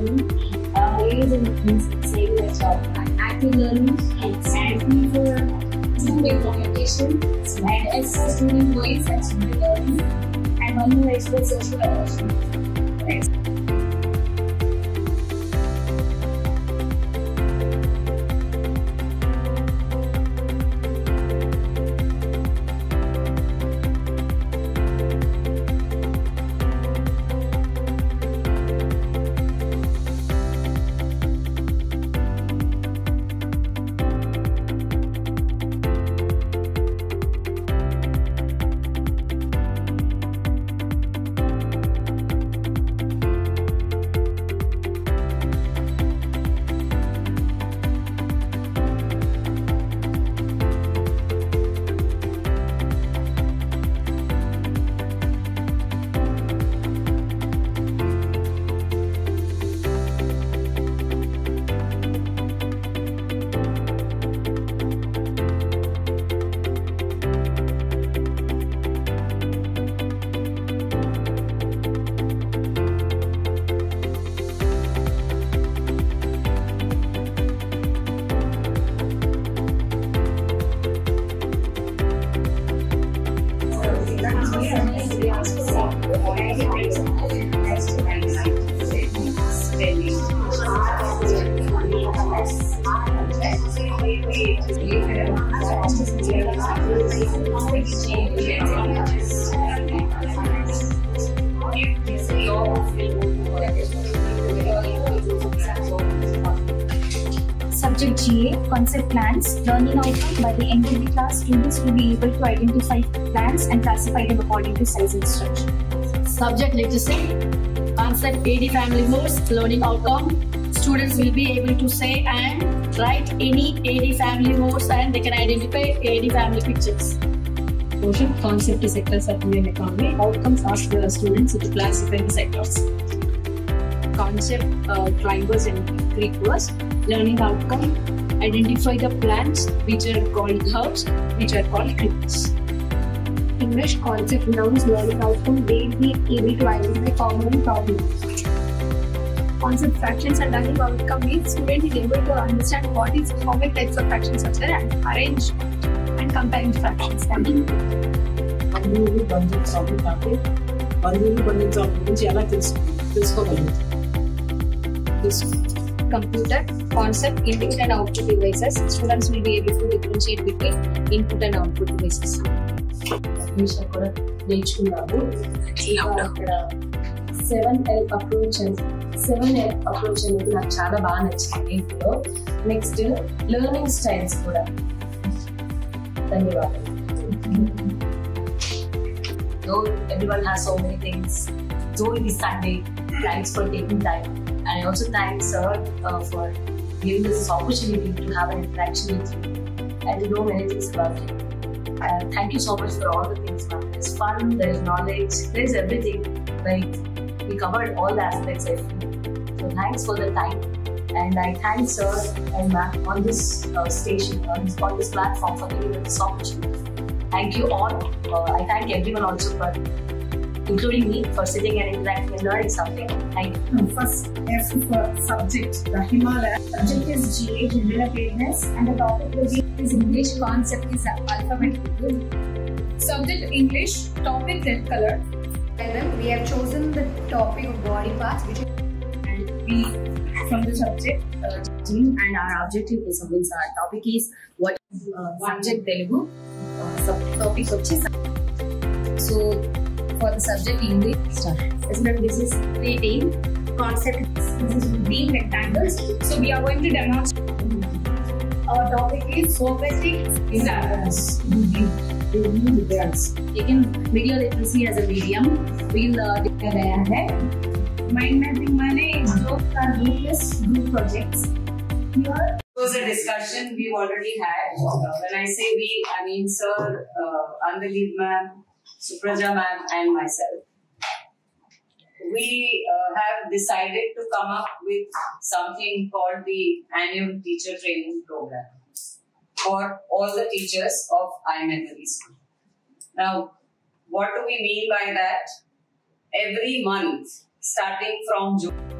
learning, ways and saving the job, and active learning and standing for two-way communication, and as student voice and student learning, and one more expert social interaction. Subject GA, concept plans, learning outcome. By the end of the class, students will be able to identify plans and classify them according to size and structure. Subject literacy, concept AD family modes, learning outcome. Students will be able to say and write any AD family modes and they can identify AD family pictures. Portion concept is sectors of Indian economy. Outcomes ask the students to classify the sectors. Concept drivers and Greek words. Learning outcome. Identify the plants which are called herbs, which are called crickets. English concept nouns. Learning outcome. They will be able to identify common problems. Concept fractions and learning outcome means student is able to understand what is how many types of fractions are there and arrange and comparing fractions. Unruly bunches of the topic, unruly bunches of which are this computer concept input and output devices. Students will be able to differentiate between input and output devices. Seven L approach and it's not chala ban actually. Next learning styles kuda. Thank you. Though everyone has so many things, though it is Sunday, thanks for taking time. And I also thank Sir for giving us this opportunity to have an interaction with you and to know many things about you. Thank you so much for all the things, man. There's fun, there is knowledge, there is everything. Like, we covered all the aspects, I feel. So thanks for the time. And I thank Sir and Ma'am on this station, on this platform for giving us this opportunity. Thank you all. I thank everyone also for including me for sitting and interacting and learning something. Thank you. First, F for subject, the Himalaya. Subject is GA, general awareness, and the topic will be is English. Concept is alphabetical. Subject English, topic red color. Well, we have chosen the topic of body parts, which is from the subject and our objective is means our topic is what subject Telugu topic is. So for the subject English, this is creating concept. This is being rectangles. So we are going to demonstrate. Our topic is focusing in others. Taking video literacy as a medium. We'll mind mapping money jokes are ruthless group projects. Here was a discussion we've already had. When I say we, I mean Sir, Anjali Ma'am, Supraja Ma'am and myself. We have decided to come up with something called the Annual Teacher Training Program for all the teachers of IMEMORY School. Now, what do we mean by that? Every month, starting from June.